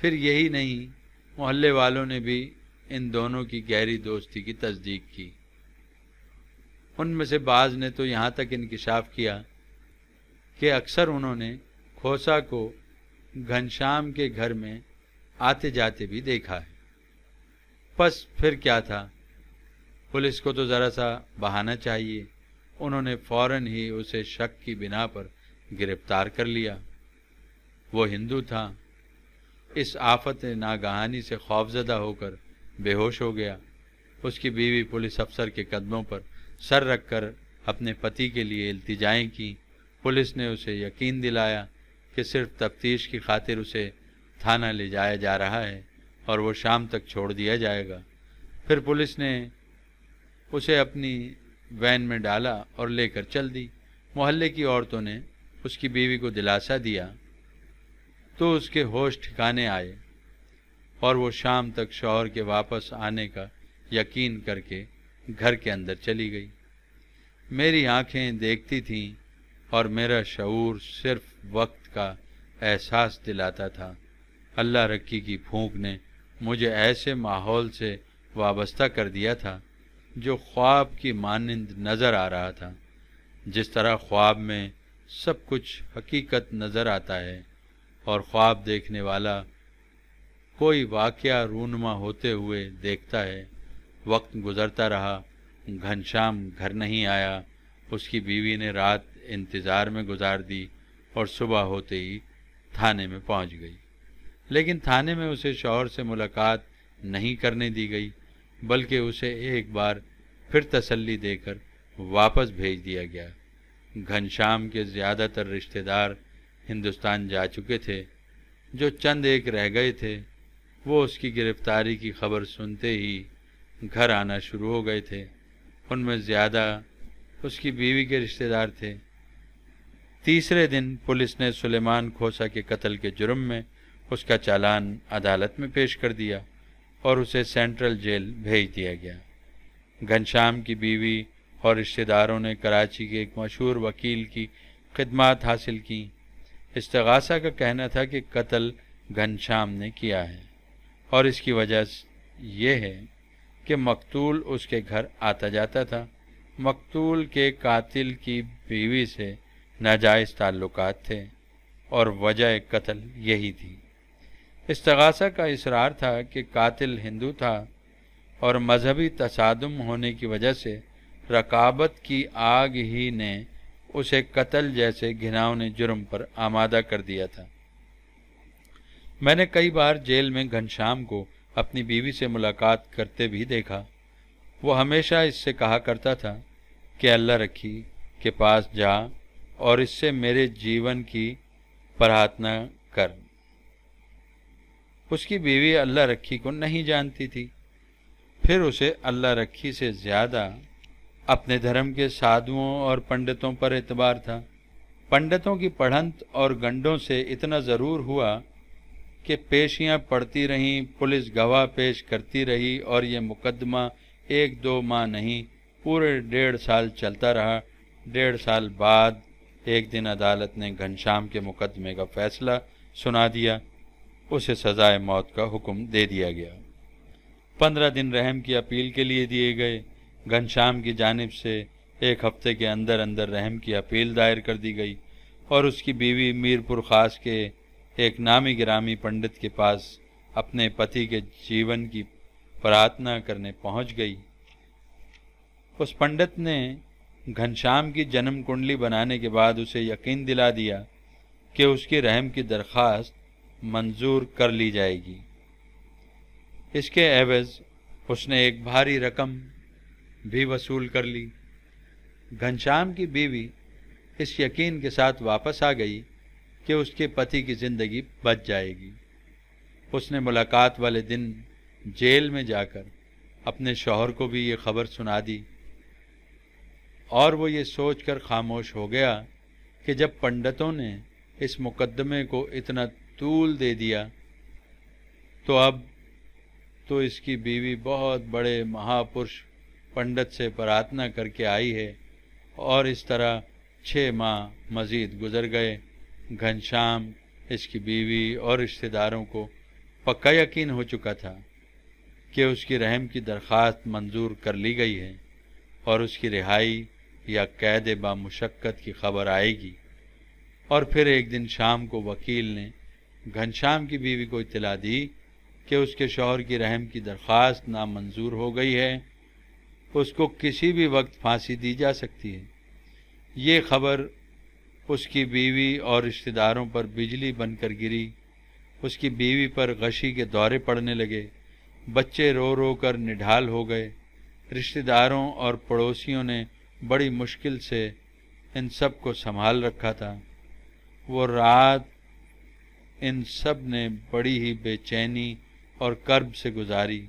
फिर यही नहीं, मोहल्ले वालों ने भी इन दोनों की गहरी दोस्ती की तस्दीक की। उनमें से बाज़ ने तो यहाँ तक इंकिशाफ किया कि अक्सर उन्होंने खोसा को घनश्याम के घर में आते जाते भी देखा है। बस फिर क्या था, पुलिस को तो ज़रा सा बहाना चाहिए। उन्होंने फौरन ही उसे शक की बिना पर गिरफ्तार कर लिया। वो हिंदू था। इस आफत नागहानी से खौफजदा होकर बेहोश हो गया। उसकी बीवी पुलिस अफसर के कदमों पर सर रखकर अपने पति के लिए इल्तिजाएं की। पुलिस ने उसे यकीन दिलाया कि सिर्फ तफ्तीश की खातिर उसे थाना ले जाया जा रहा है और वो शाम तक छोड़ दिया जाएगा। फिर पुलिस ने उसे अपनी वैन में डाला और लेकर चल दी। मोहल्ले की औरतों ने उसकी बीवी को दिलासा दिया तो उसके होश ठिकाने आए और वो शाम तक शौहर के वापस आने का यकीन करके घर के अंदर चली गई। मेरी आंखें देखती थीं और मेरा शऊर सिर्फ वक्त का एहसास दिलाता था। अल्लाह रखी की फूंक ने मुझे ऐसे माहौल से वाबस्ता कर दिया था जो ख्वाब की मानिंद नज़र आ रहा था। जिस तरह ख्वाब में सब कुछ हकीकत नज़र आता है और ख्वाब देखने वाला कोई वाक़या रूनमा होते हुए देखता है। वक्त गुज़रता रहा। घनश्याम घर नहीं आया। उसकी बीवी ने रात इंतज़ार में गुजार दी और सुबह होते ही थाने में पहुंच गई। लेकिन थाने में उसे शौहर से मुलाकात नहीं करने दी गई, बल्कि उसे एक बार फिर तसल्ली देकर वापस भेज दिया गया। घनश्याम के ज़्यादातर रिश्तेदार हिंदुस्तान जा चुके थे, जो चंद एक रह गए थे वो उसकी गिरफ़्तारी की खबर सुनते ही घर आना शुरू हो गए थे। उनमें ज़्यादा उसकी बीवी के रिश्तेदार थे। तीसरे दिन पुलिस ने सुलेमान खोसा के कत्ल के जुर्म में उसका चालान अदालत में पेश कर दिया और उसे सेंट्रल जेल भेज दिया गया। घनश्याम की बीवी और रिश्तेदारों ने कराची के एक मशहूर वकील की खिदमत हासिल की। इस्तिगासा का कहना था कि कत्ल घनश्याम ने किया है और इसकी वजह यह है कि मकतूल उसके घर आता जाता था। मकतूल के कातिल की बीवी से नाजायज़ ताल्लुकात थे और वजह कत्ल यही थी। इस्तिगासा का इसरार था कि कातिल हिंदू था और मजहबी तसादुम होने की वजह से रकाबत की आग ही ने उसे कत्ल जैसे घिनौने जुर्म पर आमादा कर दिया था। मैंने कई बार जेल में घनश्याम को अपनी बीवी से मुलाकात करते भी देखा। वो हमेशा इससे कहा करता था कि अल्लाह रखी के पास जा और इससे मेरे जीवन की प्रार्थना कर। उसकी बीवी अल्लाह रखी को नहीं जानती थी। फिर उसे अल्लाह रखी से ज़्यादा अपने धर्म के साधुओं और पंडितों पर एतबार था। पंडितों की पढ़ंत और गंडों से इतना ज़रूर हुआ कि पेशियां पड़ती रहीं, पुलिस गवाह पेश करती रही और ये मुकदमा एक दो माह नहीं पूरे डेढ़ साल चलता रहा। डेढ़ साल बाद एक दिन अदालत ने घनश्याम के मुकदमे का फैसला सुना दिया, उसे सजाए मौत का हुक्म दे दिया गया। पंद्रह दिन रहम की अपील के लिए दिए गए। घनश्याम की जानिब से एक हफ्ते के अंदर अंदर रहम की अपील दायर कर दी गई और उसकी बीवी मीरपुर खास के एक नामी गिरामी पंडित के पास अपने पति के जीवन की प्रार्थना करने पहुंच गई। उस पंडित ने घनश्याम की जन्म कुंडली बनाने के बाद उसे यकीन दिला दिया कि उसकी रहम की दरख्वास्त मंजूर कर ली जाएगी। इसके एवज़ उसने एक भारी रकम भी वसूल कर ली। घनश्याम की बीवी इस यकीन के साथ वापस आ गई कि उसके पति की ज़िंदगी बच जाएगी। उसने मुलाकात वाले दिन जेल में जाकर अपने शौहर को भी ये खबर सुना दी और वो ये सोच कर खामोश हो गया कि जब पंडितों ने इस मुकदमे को इतना तूल दे दिया तो अब तो इसकी बीवी बहुत बड़े महापुरुष पंडित से प्रार्थना करके आई है। और इस तरह छः माह मज़ीद गुजर गए। घनश्याम, इसकी बीवी और रिश्तेदारों को पक्का यकीन हो चुका था कि उसकी रहम की दरख्वास्त मंजूर कर ली गई है और उसकी रिहाई या कैद बामुशक्कत की खबर आएगी। और फिर एक दिन शाम को वकील ने घनश्याम की बीवी को इतला दी कि उसके शौहर की रहम की दरख्वास्त नामंजूर हो गई है, उसको किसी भी वक्त फांसी दी जा सकती है। ये खबर उसकी बीवी और रिश्तेदारों पर बिजली बनकर गिरी। उसकी बीवी पर गशी के दौरे पड़ने लगे, बच्चे रो रो कर निढाल हो गए। रिश्तेदारों और पड़ोसियों ने बड़ी मुश्किल से इन सब को संभाल रखा था। वो रात इन सब ने बड़ी ही बेचैनी और कर्ब से गुजारी।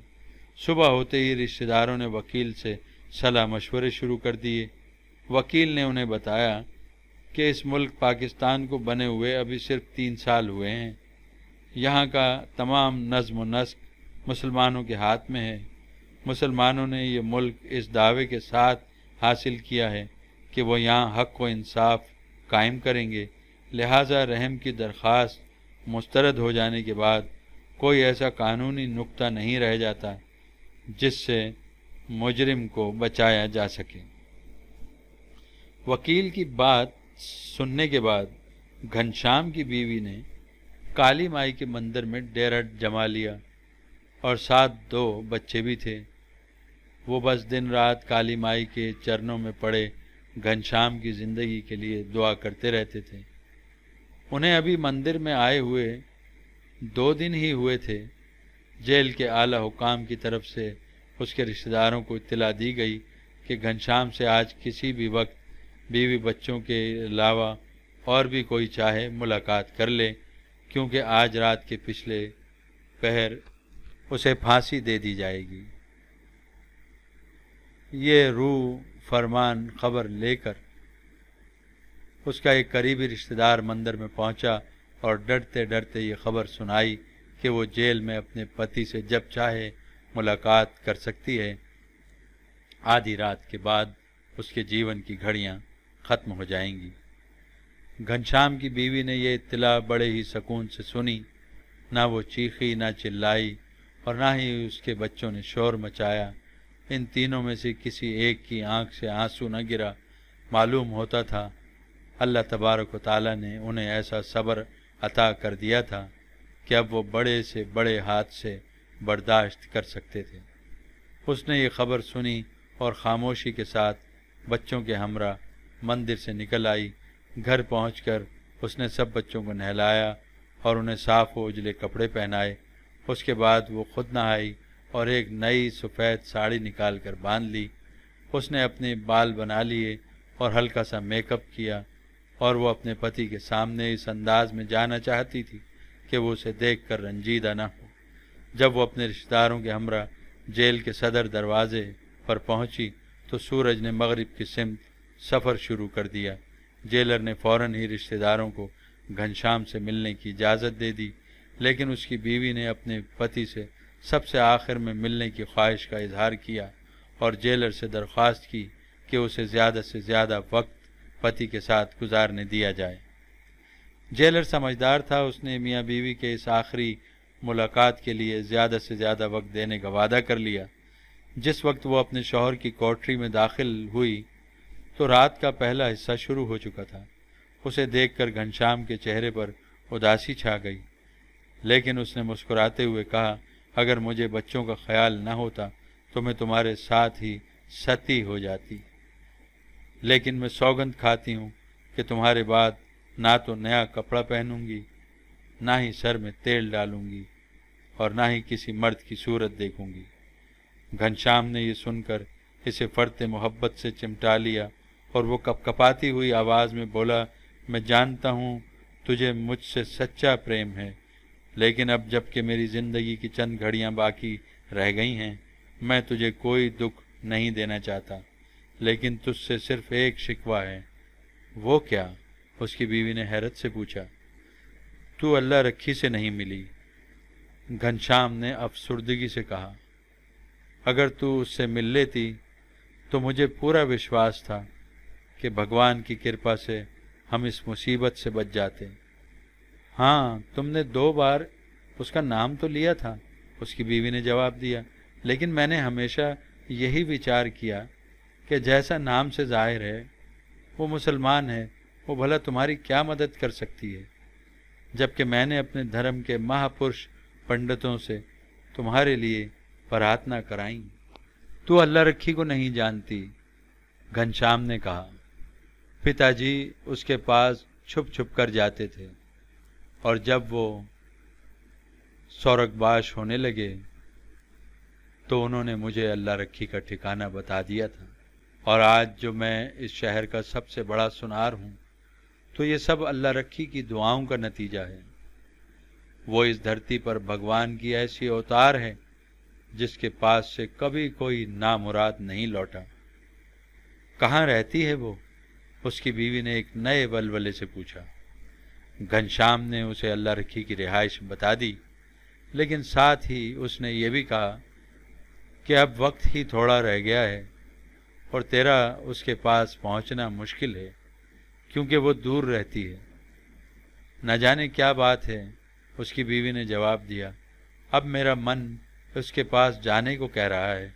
सुबह होते ही रिश्तेदारों ने वकील से सलाह मशवरे शुरू कर दिए। वकील ने उन्हें बताया कि इस मुल्क पाकिस्तान को बने हुए अभी सिर्फ तीन साल हुए हैं। यहाँ का तमाम नज़्म व नस्क मुसलमानों के हाथ में है। मुसलमानों ने ये मुल्क इस दावे के साथ हासिल किया है कि वो यहाँ हक व इंसाफ कायम करेंगे। लिहाजा रहम की दरख्वास्त मुस्तरद हो जाने के बाद कोई ऐसा कानूनी नुक्ता नहीं रह जाता जिससे मुजरिम को बचाया जा सके। वकील की बात सुनने के बाद घनश्याम की बीवी ने काली माई के मंदिर में डेरा जमा लिया और साथ दो बच्चे भी थे। वो बस दिन रात काली माई के चरणों में पड़े घनश्याम की ज़िंदगी के लिए दुआ करते रहते थे। उन्हें अभी मंदिर में आए हुए दो दिन ही हुए थे। जेल के आला हुकाम की तरफ से उसके रिश्तेदारों को इत्तला दी गई कि घनश्याम से आज किसी भी वक्त बीवी बच्चों के अलावा और भी कोई चाहे मुलाकात कर ले, क्योंकि आज रात के पिछले पहर उसे फांसी दे दी जाएगी। ये रूह फरमान खबर लेकर उसका एक करीबी रिश्तेदार मंदिर में पहुंचा और डरते डरते ये खबर सुनाई कि वो जेल में अपने पति से जब चाहे मुलाकात कर सकती है। आधी रात के बाद उसके जीवन की घड़ियां ख़त्म हो जाएंगी। घनश्याम की बीवी ने यह इत्तला बड़े ही सुकून से सुनी। ना वो चीखी, ना चिल्लाई और ना ही उसके बच्चों ने शोर मचाया। इन तीनों में से किसी एक की आंख से आंसू न गिरा। मालूम होता था अल्लाह तबारक व तआला ने उन्हें ऐसा सब्र अता कर दिया था कि अब वो बड़े से बड़े हादसे बर्दाश्त कर सकते थे। उसने ये खबर सुनी और ख़ामोशी के साथ बच्चों के हमरा मंदिर से निकल आई। घर पहुँच उसने सब बच्चों को नहलाया और उन्हें साफ़ व उजले कपड़े पहनाए। उसके बाद वो खुद नहाई और एक नई सफ़ेद साड़ी निकाल कर बांध ली। उसने अपने बाल बना लिए और हल्का सा मेकअप किया और वो अपने पति के सामने इस अंदाज़ में जाना चाहती थी कि वो उसे देखकर रंजीदा ना हो। जब वो अपने रिश्तेदारों के हमरा जेल के सदर दरवाज़े पर पहुंची तो सूरज ने मगरिब की सिमत सफ़र शुरू कर दिया। जेलर ने फौरन ही रिश्तेदारों को घनश्याम से मिलने की इजाज़त दे दी, लेकिन उसकी बीवी ने अपने पति से सबसे आखिर में मिलने की ख्वाहिश का इजहार किया और जेलर से दरख्वास्त की कि उसे ज़्यादा से ज़्यादा वक्त पति के साथ गुजारने दिया जाए। जेलर समझदार था, उसने मियाँ बीवी के इस आखिरी मुलाकात के लिए ज़्यादा से ज़्यादा वक्त देने का वादा कर लिया। जिस वक्त वो अपने शौहर की कोठरी में दाखिल हुई तो रात का पहला हिस्सा शुरू हो चुका था। उसे देखकर घनश्याम के चेहरे पर उदासी छा गई, लेकिन उसने मुस्कुराते हुए कहा, अगर मुझे बच्चों का ख्याल न होता तो मैं तुम्हारे साथ ही सती हो जाती, लेकिन मैं सौगंध खाती हूँ कि तुम्हारे बाद ना तो नया कपड़ा पहनूंगी, ना ही सर में तेल डालूंगी और ना ही किसी मर्द की सूरत देखूंगी। घनश्याम ने यह सुनकर इसे फरते मोहब्बत से चिमटा लिया और वो कपकपाती हुई आवाज़ में बोला, मैं जानता हूँ तुझे मुझसे सच्चा प्रेम है, लेकिन अब जबकि मेरी ज़िंदगी की चंद घड़ियाँ बाकी रह गई हैं, मैं तुझे कोई दुख नहीं देना चाहता, लेकिन तुझसे सिर्फ एक शिकवा है। वो क्या? उसकी बीवी ने हैरत से पूछा। तू अल्लाह रखी से नहीं मिली, घनश्याम ने अफसुर्दगी से कहा। अगर तू उससे मिल लेती तो मुझे पूरा विश्वास था कि भगवान की कृपा से हम इस मुसीबत से बच जाते। हाँ, तुमने दो बार उसका नाम तो लिया था, उसकी बीवी ने जवाब दिया, लेकिन मैंने हमेशा यही विचार किया कि जैसा नाम से जाहिर है वो मुसलमान है, वो भला तुम्हारी क्या मदद कर सकती है, जबकि मैंने अपने धर्म के महापुरुष पंडितों से तुम्हारे लिए प्रार्थना कराई। तू अल्लाह रखी को नहीं जानती, घनश्याम ने कहा। पिताजी उसके पास छुप छुप कर जाते थे और जब वो सौरगबाश होने लगे तो उन्होंने मुझे अल्लाह रखी का ठिकाना बता दिया था, और आज जो मैं इस शहर का सबसे बड़ा सुनार हूँ तो ये सब अल्लाह रखी की दुआओं का नतीजा है। वो इस धरती पर भगवान की ऐसी अवतार है जिसके पास से कभी कोई नामुराद नहीं लौटा। कहाँ रहती है वो? उसकी बीवी ने एक नए बलबले से पूछा। घनश्याम ने उसे अल्लाह रखी की रिहाइश बता दी, लेकिन साथ ही उसने ये भी कहा कि अब वक्त ही थोड़ा रह गया है और तेरा उसके पास पहुंचना मुश्किल है क्योंकि वो दूर रहती है। न जाने क्या बात है, उसकी बीवी ने जवाब दिया, अब मेरा मन उसके पास जाने को कह रहा है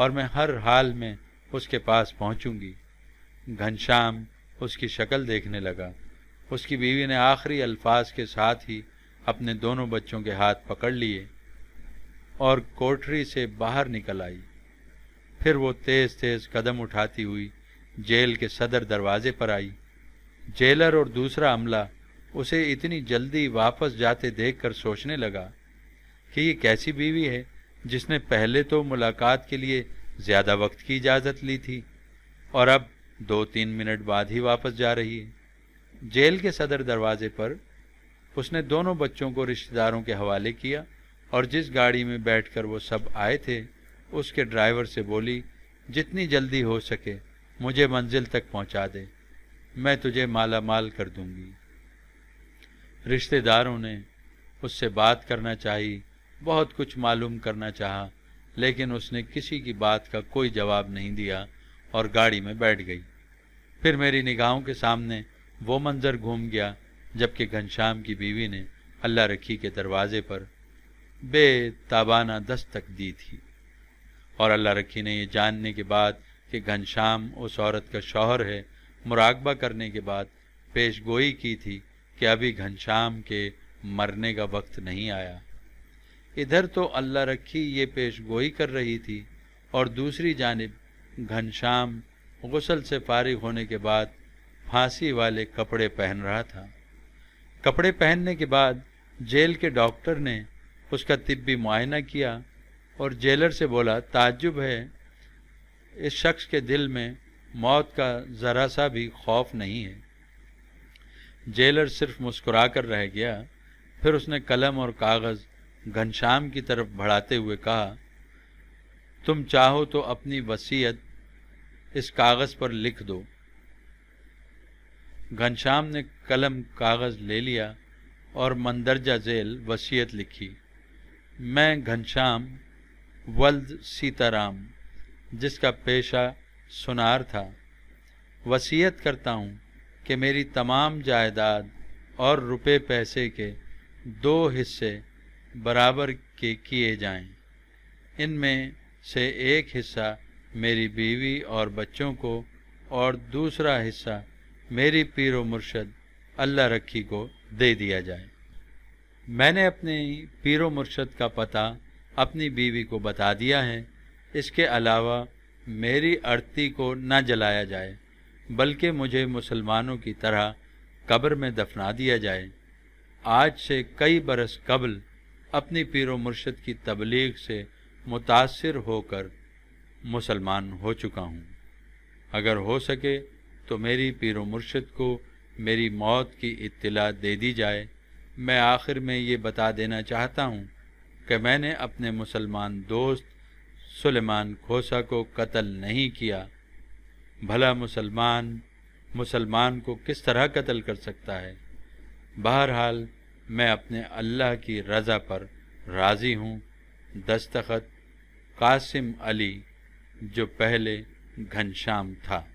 और मैं हर हाल में उसके पास पहुंचूंगी। घनश्याम उसकी शक्ल देखने लगा। उसकी बीवी ने आखिरी अल्फाज के साथ ही अपने दोनों बच्चों के हाथ पकड़ लिए और कोठरी से बाहर निकल आई। फिर वो तेज तेज कदम उठाती हुई जेल के सदर दरवाजे पर आई। जेलर और दूसरा अमला उसे इतनी जल्दी वापस जाते देखकर सोचने लगा कि ये कैसी बीवी है जिसने पहले तो मुलाकात के लिए ज़्यादा वक्त की इजाज़त ली थी और अब दो तीन मिनट बाद ही वापस जा रही है। जेल के सदर दरवाजे पर उसने दोनों बच्चों को रिश्तेदारों के हवाले किया और जिस गाड़ी में बैठकर वो सब आए थे उसके ड्राइवर से बोली, जितनी जल्दी हो सके मुझे मंजिल तक पहुंचा दे, मैं तुझे माला माल कर दूंगी। रिश्तेदारों ने उससे बात करना चाहिए, बहुत कुछ मालूम करना चाहा, लेकिन उसने किसी की बात का कोई जवाब नहीं दिया और गाड़ी में बैठ गई। फिर मेरी निगाहों के सामने वो मंज़र घूम गया जबकि घनश्याम की बीवी ने अल्लाह रखी के दरवाज़े पर बेताबाना दस्तक दी थी, और अल्लाह रखी ने यह जानने के बाद कि घनश्याम उस औरत का शौहर है, मुराकबा करने के बाद पेश गोई की थी कि अभी घनश्याम के मरने का वक्त नहीं आया। इधर तो अल्लाह रखी ये पेशगोई कर रही थी और दूसरी जानिब घनश्याम गुस्ल से फारिग होने के बाद फांसी वाले कपड़े पहन रहा था। कपड़े पहनने के बाद जेल के डॉक्टर ने उसका तिब्बी मुआयना किया और जेलर से बोला, ताज्जुब है इस शख्स के दिल में मौत का ज़रा सा भी खौफ नहीं है। जेलर सिर्फ मुस्कुरा कर रह गया। फिर उसने कलम और कागज़ घनश्याम की तरफ बढ़ाते हुए कहा, तुम चाहो तो अपनी वसीयत इस कागज़ पर लिख दो, घनश्याम ने कलम कागज़ ले लिया और मंदरजा जेल वसीयत लिखी। मैं घनश्याम वल्द सीताराम, जिसका पेशा सुनार था, वसीयत करता हूँ कि मेरी तमाम जायदाद और रुपए पैसे के दो हिस्से बराबर के किए जाएं। इनमें से एक हिस्सा मेरी बीवी और बच्चों को और दूसरा हिस्सा मेरी पीरो मुर्शद अल्लाह रखी को दे दिया जाए। मैंने अपने पीरो मुर्शद का पता अपनी बीवी को बता दिया है। इसके अलावा मेरी अर्थी को न जलाया जाए, बल्कि मुझे मुसलमानों की तरह कब्र में दफना दिया जाए। आज से कई बरस कबल अपनी पीरो मुर्शद की तबलीग से मुतासिर होकर मुसलमान हो चुका हूँ। अगर हो सके तो मेरी पीरो मुर्शद को मेरी मौत की इत्तला दे दी जाए। मैं आखिर में ये बता देना चाहता हूँ कि मैंने अपने मुसलमान दोस्त सुलेमान खोसा को कत्ल नहीं किया। भला मुसलमान मुसलमान को किस तरह कत्ल कर सकता है? बहरहाल मैं अपने अल्लाह की रज़ा पर राज़ी हूँ। दस्तखत कासिम अली, जो पहले घनश्याम था।